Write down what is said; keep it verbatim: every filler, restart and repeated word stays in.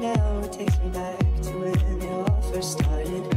Now it takes me back to when it all first started.